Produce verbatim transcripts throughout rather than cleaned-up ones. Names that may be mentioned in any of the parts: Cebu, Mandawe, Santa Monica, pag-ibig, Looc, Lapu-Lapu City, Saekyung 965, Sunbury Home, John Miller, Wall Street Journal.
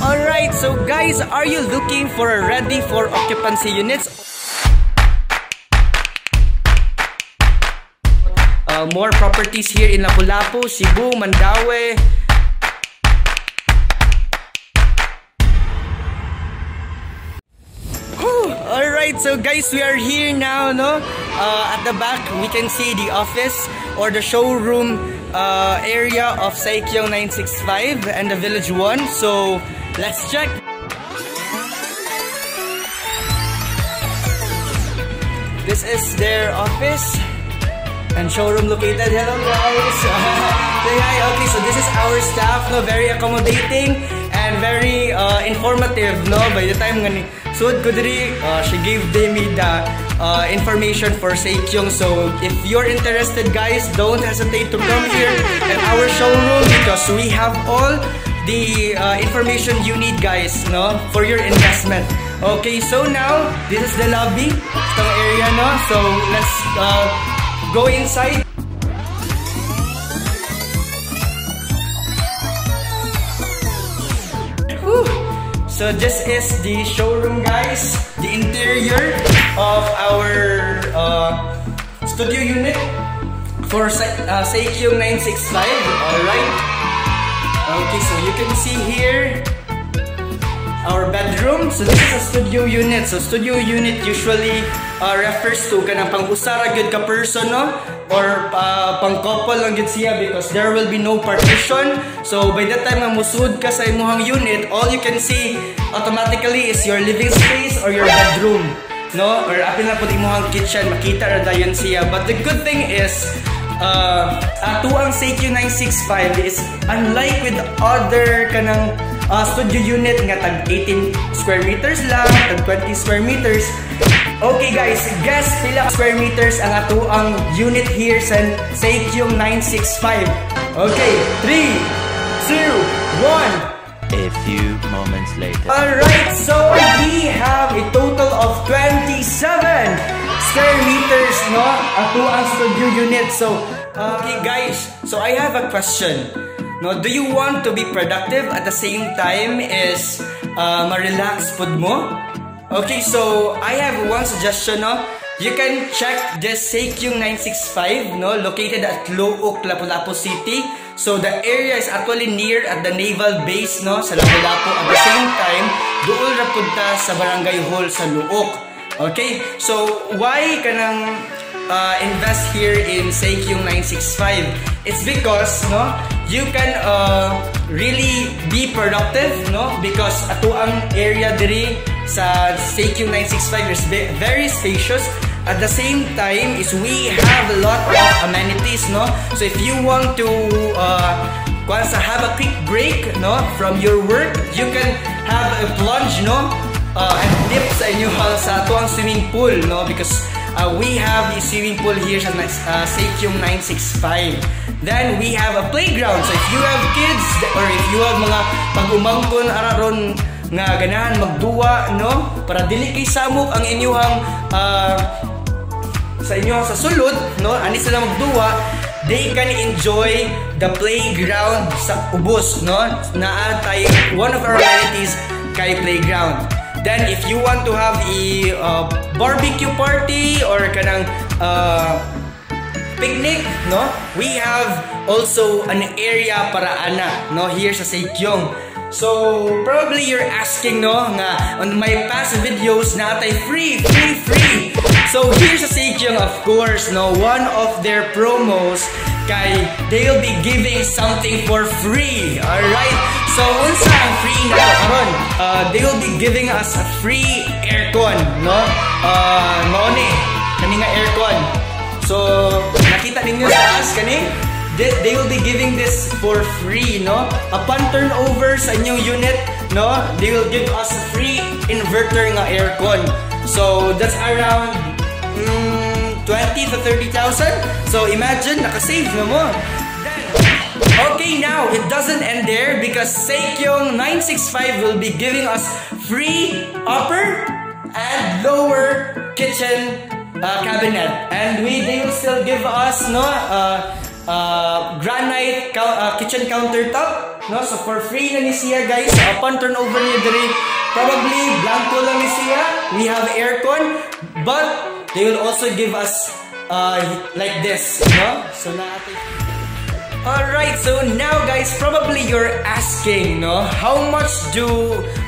Alright, so guys, are you looking for a ready for occupancy units? Uh, more properties here in Lapu-Lapu, Cebu, Mandawe. Alright, so guys, we are here now, no? Uh, at the back, we can see the office or the showroom uh, area of Saekyung nine six five and the Village one. So, let's check. This is their office and showroom located. Hello guys! Say hi. Okay, so this is our staff, no? Very accommodating and very uh, informative, no? By the time ngani Sud Kudri, uh, she gave me the uh, information for Saekyung. So if you're interested guys, don't hesitate to come here at our showroom because we have all the uh, information you need guys, no? For your investment. Okay, so now this is the lobby, the area, no? So let's uh, go inside. Whew. So this is the showroom guys, the interior of our uh, studio unit for uh, Saekyung nine six five. Alright, okay, so you can see here our bedroom. So this is a studio unit. So studio unit usually uh, refers to kanang pang-usara gyud ka person, no? Or uh, pang-couple lang gyud siya because there will be no partition. So by the time na musud ka sa imong unit, all you can see automatically is your living space or your bedroom, no? Or apil na po imong kitchen, makita ra dayon siya. But the good thing is uh, ato ang Saekyung nine six five is unlike with other kanang Uh, studio unit nga tag eighteen square meters lang, tag twenty square meters. Okay guys, guess pila square meters ang ato ang unit here sa Saekyung nine six five. Okay, three, two, one. A few moments later. Alright, so we have a total of twenty-seven square meters, no? Ato ang studio unit. So, uh, okay guys, so I have a question. No, do you want to be productive at the same time as uh, ma-relax pud mo? Okay, so I have one suggestion, no? You can check this Saekyung nine six five, no? Located at Looc, Lapu-Lapu City. So the area is actually near at the naval base, no? Sa Lapu-Lapu. At the same time, duol ra pud ta sa barangay hall sa Looc. Okay, so why kanang Uh, invest here in Saekyung nine six five. It's because, no, you can uh, really be productive, no, because ato ang area diri sa Saekyung nine six five is very spacious. At the same time is we have a lot of amenities, no. So if you want to uh, once have a quick break, no, from your work, you can have a plunge, no, uh, and dip sa inyo sa ato ang swimming pool, no, because Uh, we have the swimming pool here at uh, Saekyung nine six five. Then we have a playground. So if you have kids or if you have mga pag-umangkon araron nga ganahan magduwa, no, para dili kay samok ang inyuhang uh, sa inyuhang sa sulod, no, ani sila magduwa, they can enjoy the playground sa ubos, no, naa tay one of our amenities kay playground. Then if you want to have a uh, barbecue party or kanang uh, picnic, no, we have also an area para ana, no, here sa Saekyung. So probably you're asking, no, nga on my past videos natay free free free. So here sa Saekyung, of course, no, one of their promos kay they'll be giving something for free. Alright, so unsa ang free nga karon? Uh, they will be giving us a free aircon, no? Uh, maone, kani nga aircon. So nakita ninyo sa taas kani? They, they will be giving this for free, no? Upon turnover sa inyong unit, no, they will give us a free inverter nga aircon. So that's around mm, twenty to thirty thousand. So imagine naka-save na mo. Okay, now it doesn't end there because Saekyung nine six five will be giving us free upper and lower kitchen uh, cabinet, and we they will still give us, no, uh, uh, granite uh, kitchen countertop, no? So for free na ni siya, guys. So upon turnover niya diri, probably blanco lang ni siya. We have aircon, but they will also give us uh, like this, no? So na natin. Alright, so now guys, probably you're asking, no, how much do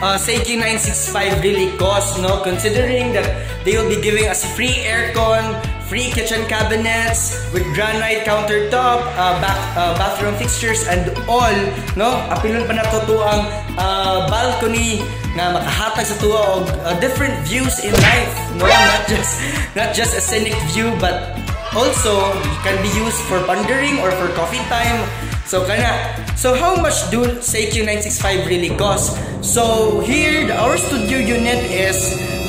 uh, Saekyung nine sixty-five really cost, no, considering that they will be giving us free aircon, free kitchen cabinets with granite countertop, uh, ba uh, bathroom fixtures and all, no, apilon pa na to ang uh, balcony na makahatag sa tuwa og uh, different views in life, no, not just, not just a scenic view, but also, it can be used for pondering or for coffee time. So, kana. So, how much do Saekyung nine sixty-five really cost? So, here, our studio unit is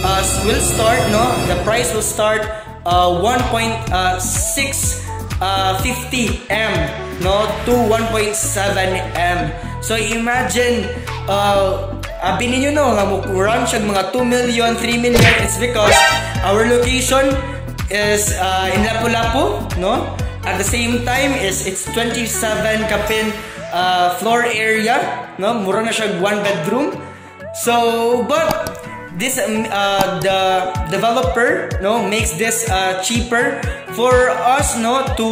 uh, will start, no? The price will start uh, one point six five zero M, no, to one point seven M. So, imagine, uh, abin ninyo, no, nga mukurang siya mga two million, three million. It's because our location is uh, in Lapu-Lapu, no? At the same time, is it's twenty-seven kapin uh, floor area, no? Mura na siya one bedroom. So, but this uh, the developer, no, makes this uh, cheaper for us, no, to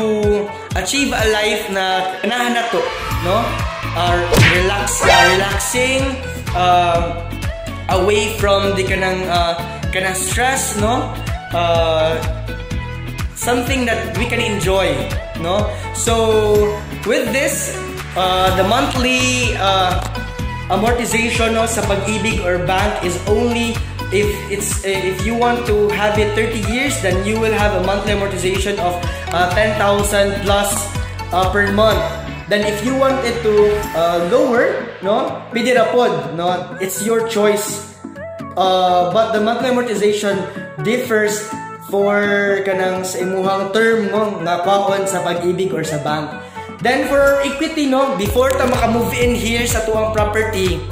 achieve a life na kanahan na to, no? Uh, relax, uh, relaxing, uh, away from the kanang uh, kanang stress, no? Uh, something that we can enjoy, no? So with this, uh, the monthly uh, amortization, no, sa pag-ibig or bank is only if it's if you want to have it thirty years, then you will have a monthly amortization of uh, ten thousand plus uh, per month. Then if you want it to uh, lower, no, pwede ra pod, no, it's your choice. Uh, but the monthly amortization differs for kanang sa imuhang term, no, nga kwaon sa pag-ibig or sa bank. Then for equity, no, before ta maka-move in here sa tuang property,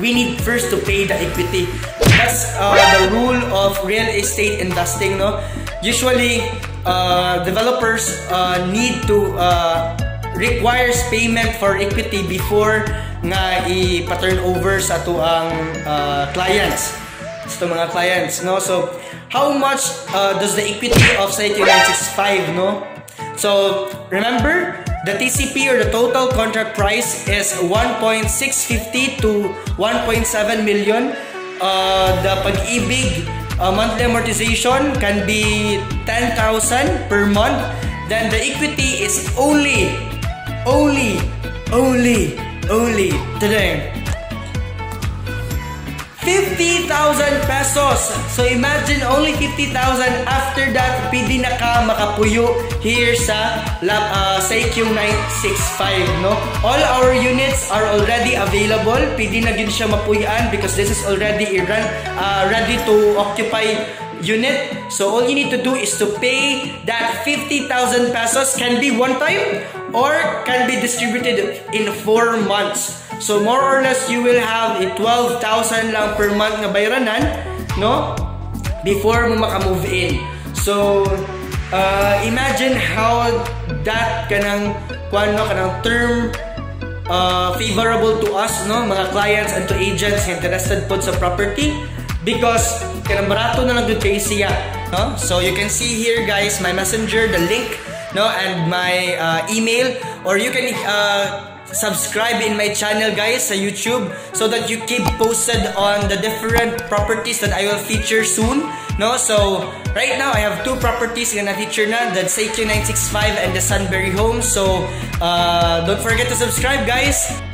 we need first to pay the equity. That's uh, the rule of real estate investing, no. Usually, uh, developers uh, need to uh, requires payment for equity before nga i-turnover sa tuang uh, clients. Sa mga clients, no? So, how much uh, does the equity of Saekyung nine sixty-five, no? So, remember, the T C P or the total contract price is one point six five zero to one point seven million. Uh, the pag-ibig uh, monthly amortization can be ten thousand per month. Then the equity is only, only, only, only today. fifty thousand pesos. So imagine, only fifty thousand. After that, pwede na ka makapuyo here sa uh, Saekyung nine sixty-five, no? All our units are already available. Pwede na gin siya mapuyan because this is already a run, uh, ready to occupy unit. So all you need to do is to pay that fifty thousand pesos. Can be one time or can be distributed in four months. So more or less, you will have a twelve thousand lang per month na bayranan, no? Before mo maka-move in. So, uh, imagine how that kanang kuno kanang term uh, favorable to us, no? Mga clients and to agents interested po sa property, because kanang barato na lang dito kay siya, no? So you can see here, guys, my messenger, the link, no, and my uh, email, or you can uh, subscribe in my channel, guys, sa YouTube, so that you keep posted on the different properties that I will feature soon, no? So right now I have two properties gonna feature na, the Saekyung nine sixty-five and the Sunbury Home. So uh, don't forget to subscribe, guys.